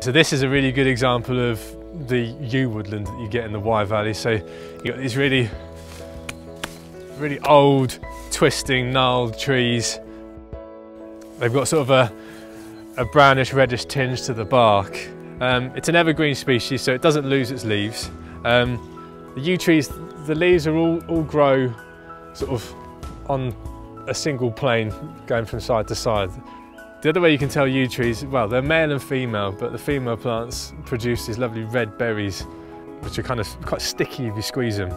So this is a really good example of the yew woodland that you get in the Wye Valley. So you've got these really old, twisting, gnarled trees. They've got sort of a brownish reddish tinge to the bark. It's an evergreen species, so it doesn't lose its leaves. The yew trees, the leaves are all grow sort of on a single plane going from side to side. The other way you can tell yew trees, well, they're male and female, but the female plants produce these lovely red berries, which are kind of quite sticky if you squeeze them,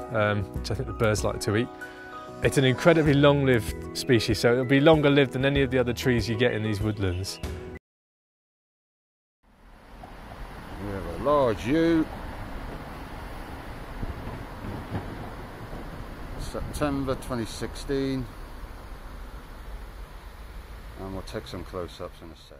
which I think the birds like to eat. It's an incredibly long-lived species, so it'll be longer lived than any of the other trees you get in these woodlands. We have a large yew. September 2016. And we'll take some close-ups in a sec.